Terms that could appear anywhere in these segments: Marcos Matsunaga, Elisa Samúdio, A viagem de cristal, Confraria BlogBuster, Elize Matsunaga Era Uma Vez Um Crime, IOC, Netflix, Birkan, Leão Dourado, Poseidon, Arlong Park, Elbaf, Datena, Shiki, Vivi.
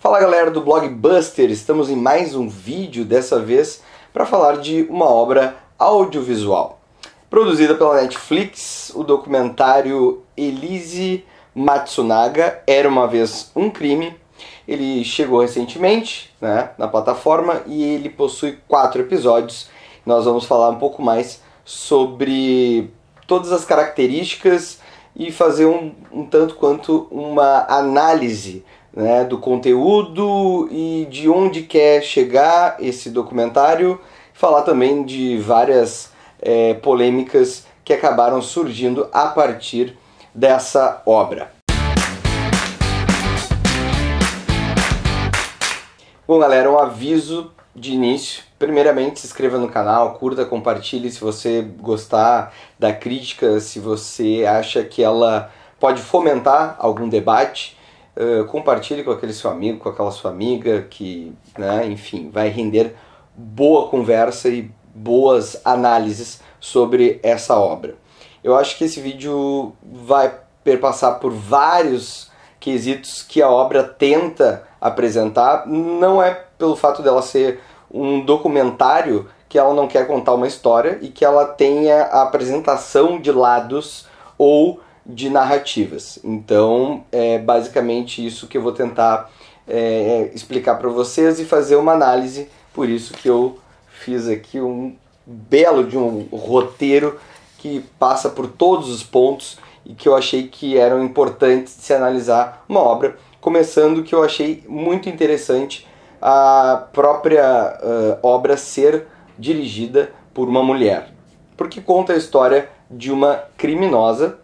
Fala galera do BlogBuster, estamos em mais um vídeo, dessa vez para falar de uma obra audiovisual. Produzida pela Netflix, o documentário Elize Matsunaga Era Uma Vez Um Crime. Ele chegou recentemente, né, na plataforma e ele possui 4 episódios. Nós vamos falar um pouco mais sobre todas as características e fazer um tanto quanto uma análise, né, do conteúdo e de onde quer chegar esse documentário, falar também de várias polêmicas que acabaram surgindo a partir dessa obra. Bom galera, um aviso de início. Primeiramente, se inscreva no canal, curta, compartilhe se você gostar da crítica, se você acha que ela pode fomentar algum debate. Compartilhe com aquele seu amigo, com aquela sua amiga, que, né, enfim, vai render boa conversa e boas análises sobre essa obra. Eu acho que esse vídeo vai perpassar por vários quesitos que a obra tenta apresentar. Não é pelo fato dela ser um documentário que ela não quer contar uma história e que ela tenha a apresentação de lados ou de narrativas. Então é basicamente isso que eu vou tentar explicar para vocês e fazer uma análise. Por isso que eu fiz aqui um belo de um roteiro que passa por todos os pontos e que eu achei que eram importantes de se analisar uma obra. Começando que eu achei muito interessante a própria obra ser dirigida por uma mulher, porque conta a história de uma criminosa,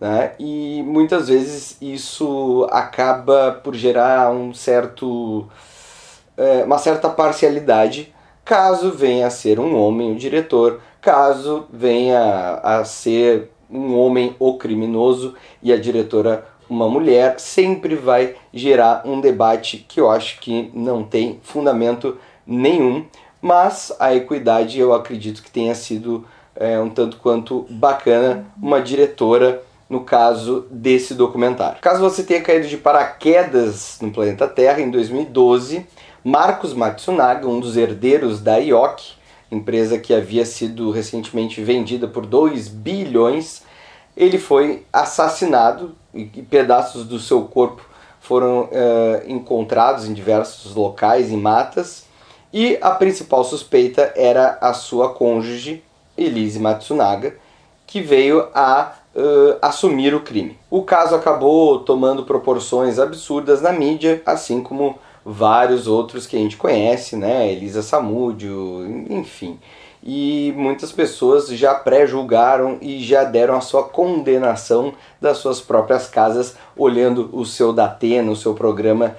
né? E muitas vezes isso acaba por gerar uma certa parcialidade, caso venha a ser um homem o diretor, caso venha a ser um homem o criminoso e a diretora uma mulher, sempre vai gerar um debate que eu acho que não tem fundamento nenhum, mas a equidade eu acredito que tenha sido um tanto quanto bacana uma diretora no caso desse documentário. Caso você tenha caído de paraquedas no planeta Terra, em 2012, Marcos Matsunaga, um dos herdeiros da IOC, empresa que havia sido recentemente vendida por 2 bilhões, ele foi assassinado e pedaços do seu corpo foram encontrados em diversos locais, em matas, e a principal suspeita era a sua cônjuge, Elize Matsunaga, que veio a assumir o crime. O caso acabou tomando proporções absurdas na mídia, assim como vários outros que a gente conhece, né? Elisa Samúdio, enfim. E muitas pessoas já pré-julgaram e já deram a sua condenação das suas próprias casas, olhando o seu Datena, o seu programa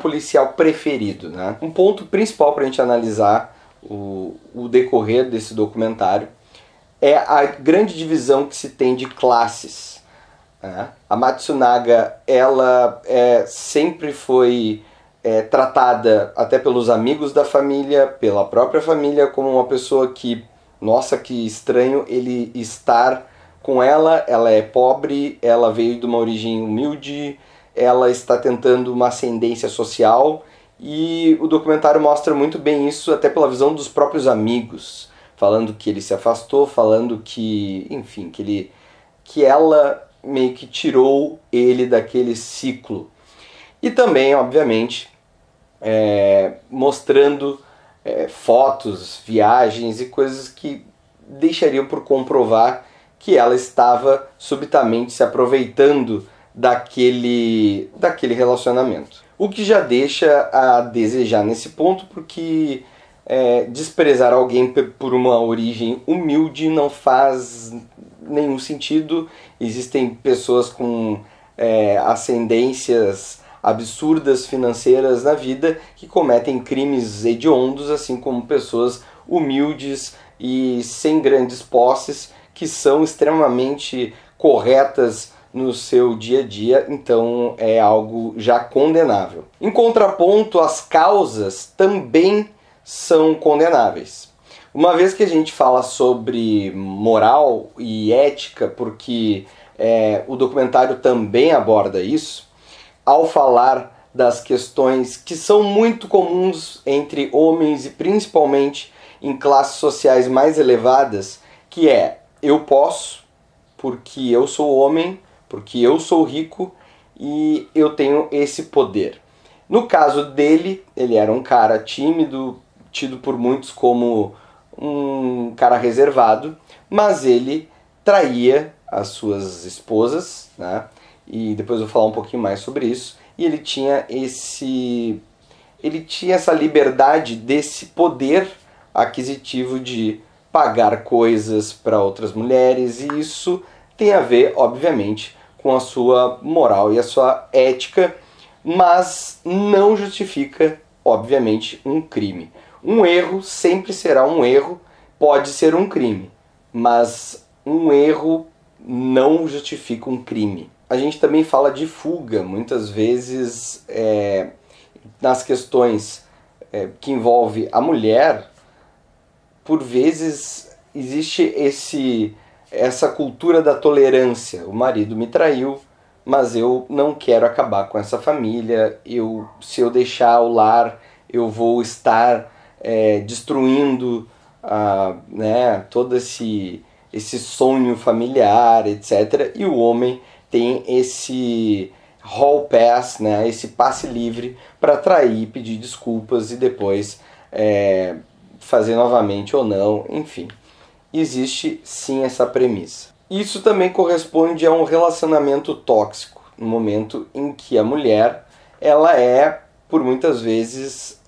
policial preferido, né? Um ponto principal para a gente analisar o decorrer desse documentário é a grande divisão que se tem de classes, né? A Matsunaga, ela sempre foi tratada até pelos amigos da família, pela própria família, como uma pessoa que, nossa, que estranho ele estar com ela. Ela é pobre, ela veio de uma origem humilde, ela está tentando uma ascendência social e o documentário mostra muito bem isso até pela visão dos próprios amigos, falando que ele se afastou, falando que, enfim, que ela meio que tirou ele daquele ciclo. E também, obviamente, mostrando fotos, viagens e coisas que deixariam por comprovar que ela estava subitamente se aproveitando daquele relacionamento. O que já deixa a desejar nesse ponto, porque desprezar alguém por uma origem humilde não faz nenhum sentido. Existem pessoas com ascendências absurdas financeiras na vida que cometem crimes hediondos, assim como pessoas humildes e sem grandes posses que são extremamente corretas no seu dia a dia. Então é algo já condenável. Em contraponto, as causas também são condenáveis. Uma vez que a gente fala sobre moral e ética, porque o documentário também aborda isso, ao falar das questões que são muito comuns entre homens e principalmente em classes sociais mais elevadas, que é: eu posso, porque eu sou homem, porque eu sou rico e eu tenho esse poder. No caso dele, ele era um cara tímido, tido por muitos como um cara reservado, mas ele traía as suas esposas, né? E depois eu vou falar um pouquinho mais sobre isso. E ele tinha essa liberdade desse poder aquisitivo de pagar coisas para outras mulheres, e isso tem a ver, obviamente, com a sua moral e a sua ética, mas não justifica, obviamente, um crime. Um erro sempre será um erro, pode ser um crime, mas um erro não justifica um crime. A gente também fala de fuga, muitas vezes nas questões que envolve a mulher. Por vezes existe essa cultura da tolerância. O marido me traiu, mas eu não quero acabar com essa família. Se eu deixar o lar, eu vou estar destruindo todo esse sonho familiar, etc. E o homem tem esse hall pass, né, esse passe livre para trair, pedir desculpas e depois fazer novamente ou não, enfim. Existe sim essa premissa. Isso também corresponde a um relacionamento tóxico, no momento em que a mulher, ela é, por muitas vezes,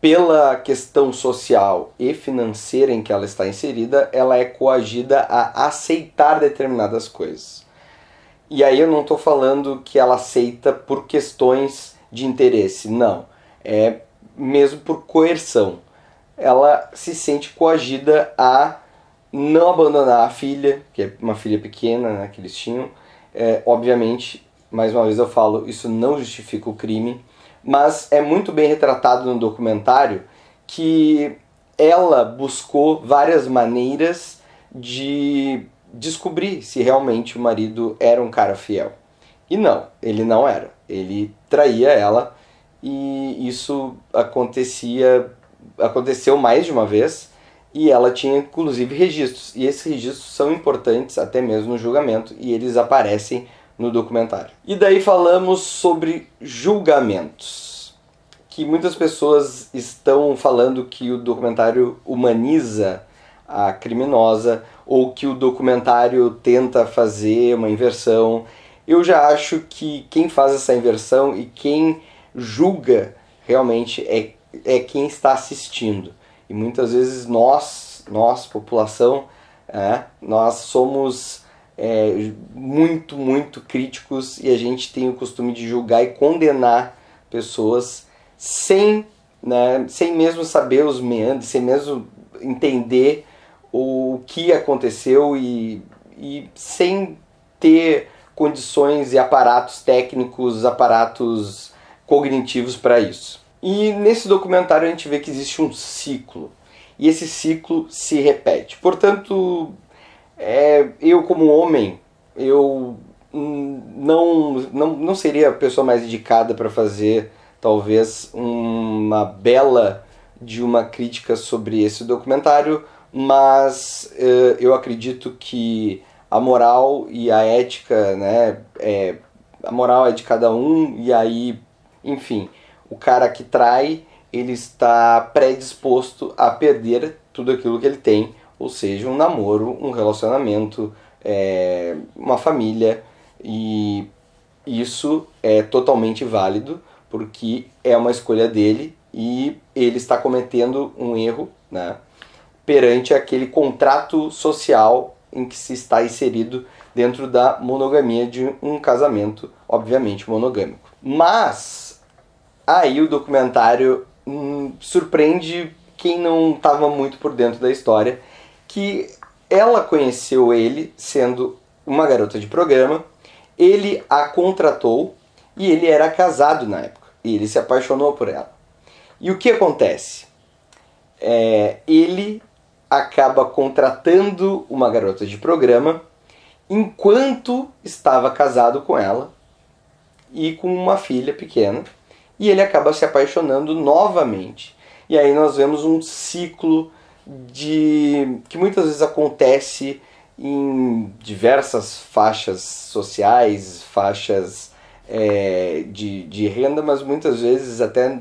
pela questão social e financeira em que ela está inserida, ela é coagida a aceitar determinadas coisas. E aí eu não estou falando que ela aceita por questões de interesse, não. É mesmo por coerção. Ela se sente coagida a não abandonar a filha, que é uma filha pequena, né, que eles tinham. Obviamente, mais uma vez eu falo, isso não justifica o crime, mas é muito bem retratado no documentário que ela buscou várias maneiras de descobrir se realmente o marido era um cara fiel. E não, ele não era. Ele traía ela, e isso aconteceu mais de uma vez, e ela tinha inclusive registros. E esses registros são importantes até mesmo no julgamento, e eles aparecem no documentário. E daí falamos sobre julgamentos, que muitas pessoas estão falando que o documentário humaniza a criminosa, ou que o documentário tenta fazer uma inversão. Eu já acho que quem faz essa inversão e quem julga realmente é quem está assistindo. E muitas vezes nós população, nós somos muito, muito críticos, e a gente tem o costume de julgar e condenar pessoas sem mesmo saber os meandros, sem mesmo entender o que aconteceu e sem ter condições e aparatos técnicos, aparatos cognitivos para isso. E nesse documentário a gente vê que existe um ciclo, e esse ciclo se repete. Portanto, eu como homem, eu não seria a pessoa mais indicada para fazer talvez uma bela de uma crítica sobre esse documentário, mas eu acredito que a moral e a ética, né, a moral é de cada um, e aí, enfim, o cara que trai, ele está predisposto a perder tudo aquilo que ele tem, ou seja, um namoro, um relacionamento, uma família, e isso é totalmente válido, porque é uma escolha dele e ele está cometendo um erro, né, perante aquele contrato social em que se está inserido dentro da monogamia de um casamento, obviamente monogâmico. Mas aí o documentário surpreende quem não estava muito por dentro da história, que ela conheceu ele sendo uma garota de programa, ele a contratou e ele era casado na época, e ele se apaixonou por ela. E o que acontece? Ele acaba contratando uma garota de programa enquanto estava casado com ela, e com uma filha pequena, e ele acaba se apaixonando novamente. E aí nós vemos um ciclo que muitas vezes acontece em diversas faixas sociais, faixas de renda, mas muitas vezes até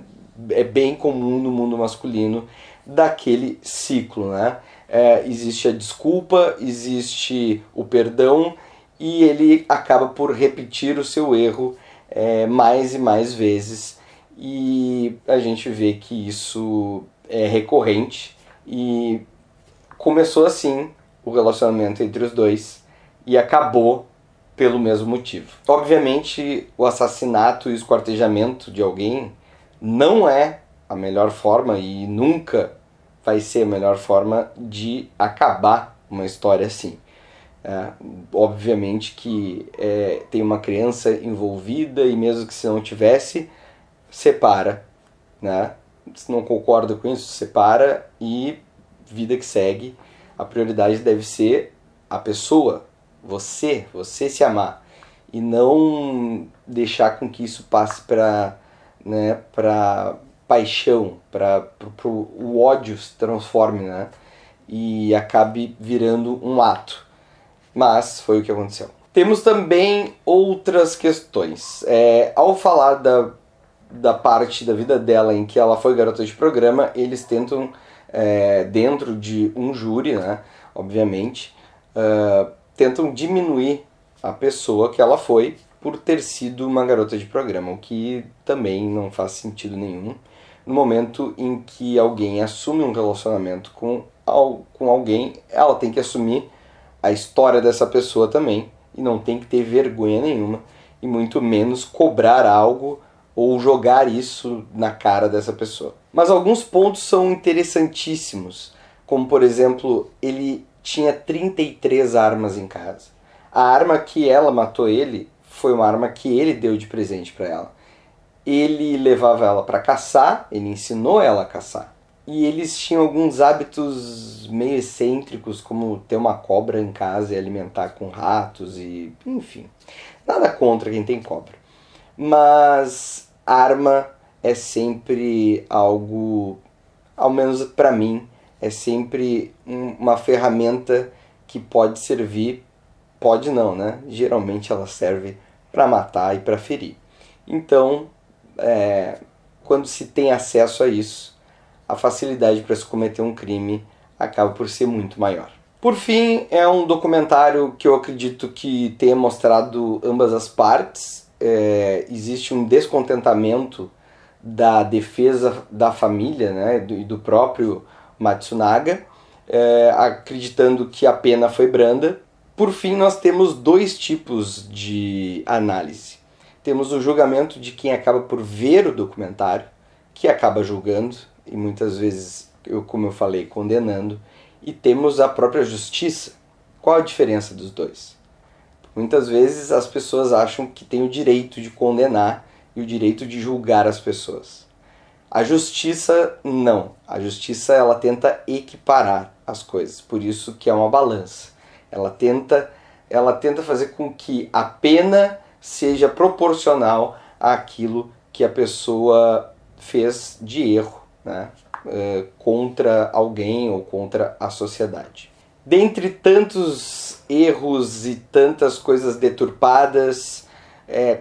é bem comum no mundo masculino daquele ciclo, né? Existe a desculpa, existe o perdão, e ele acaba por repetir o seu erro mais e mais vezes, e a gente vê que isso é recorrente, e começou assim o relacionamento entre os dois e acabou pelo mesmo motivo. Obviamente, o assassinato e o esquartejamento de alguém não é a melhor forma, e nunca vai ser a melhor forma de acabar uma história assim. Obviamente que tem uma criança envolvida, e mesmo que se não tivesse, separa, né? Se não concorda com isso, separa, e vida que segue. A prioridade deve ser a pessoa, você se amar, e não deixar com que isso passe para, né, para paixão, para o ódio se transforme, né, e acabe virando um ato. Mas foi o que aconteceu. Temos também outras questões. Ao falar da parte da vida dela em que ela foi garota de programa, eles tentam, dentro de um júri, né, obviamente, tentam diminuir a pessoa que ela foi por ter sido uma garota de programa, o que também não faz sentido nenhum. No momento em que alguém assume um relacionamento com alguém, ela tem que assumir a história dessa pessoa também, e não tem que ter vergonha nenhuma, e muito menos cobrar algo ou jogar isso na cara dessa pessoa. Mas alguns pontos são interessantíssimos, como por exemplo, ele tinha 33 armas em casa. A arma que ela matou ele foi uma arma que ele deu de presente para ela. Ele levava ela para caçar, ele ensinou ela a caçar. E eles tinham alguns hábitos meio excêntricos, como ter uma cobra em casa e alimentar com ratos, e enfim. Nada contra quem tem cobra. Mas arma é sempre algo, ao menos para mim, é sempre uma ferramenta que pode servir, pode não, né? Geralmente ela serve para matar e para ferir. Então, quando se tem acesso a isso, a facilidade para se cometer um crime acaba por ser muito maior. Por fim, é um documentário que eu acredito que tenha mostrado ambas as partes. Existe um descontentamento da defesa da família, né, e do próprio Matsunaga, acreditando que a pena foi branda. Por fim, nós temos dois tipos de análise. Temos o julgamento de quem acaba por ver o documentário, que acaba julgando, e muitas vezes, como eu falei, condenando, e temos a própria justiça. Qual a diferença dos dois? Muitas vezes as pessoas acham que tem o direito de condenar e o direito de julgar as pessoas. A justiça, não. A justiça, ela tenta equiparar as coisas, por isso que é uma balança. Ela tenta fazer com que a pena seja proporcional àquilo que a pessoa fez de erro, né, contra alguém ou contra a sociedade. Dentre tantos erros e tantas coisas deturpadas,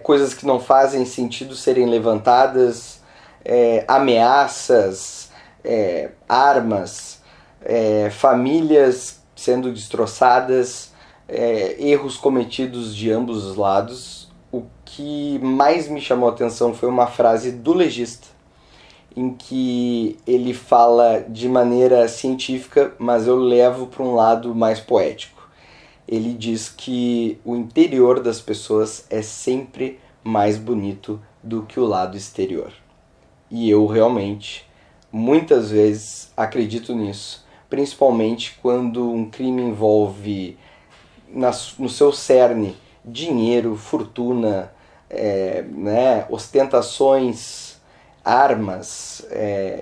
coisas que não fazem sentido serem levantadas, ameaças, armas, famílias sendo destroçadas, erros cometidos de ambos os lados, o que mais me chamou a atenção foi uma frase do legista, em que ele fala de maneira científica, mas eu levo para um lado mais poético. Ele diz que o interior das pessoas é sempre mais bonito do que o lado exterior. E eu realmente, muitas vezes, acredito nisso, principalmente quando um crime envolve, no seu cerne, dinheiro, fortuna, né, ostentações, armas,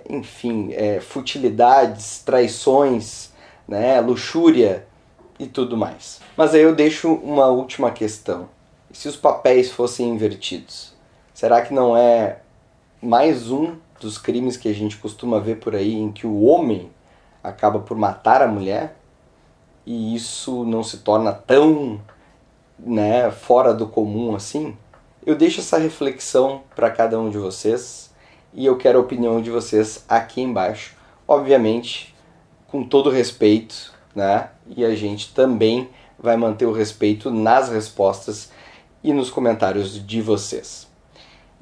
enfim, futilidades, traições, né, luxúria e tudo mais. Mas aí eu deixo uma última questão. E se os papéis fossem invertidos? Será que não é mais um dos crimes que a gente costuma ver por aí em que o homem acaba por matar a mulher e isso não se torna tão, né, fora do comum assim? Eu deixo essa reflexão para cada um de vocês e eu quero a opinião de vocês aqui embaixo, obviamente com todo respeito, né? E a gente também vai manter o respeito nas respostas e nos comentários de vocês.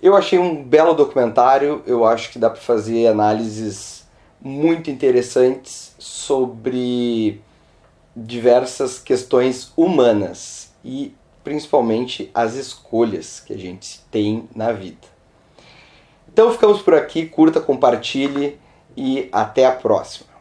Eu achei um belo documentário, eu acho que dá para fazer análises muito interessantes sobre diversas questões humanas e principalmente as escolhas que a gente tem na vida. Então ficamos por aqui, curta, compartilhe e até a próxima.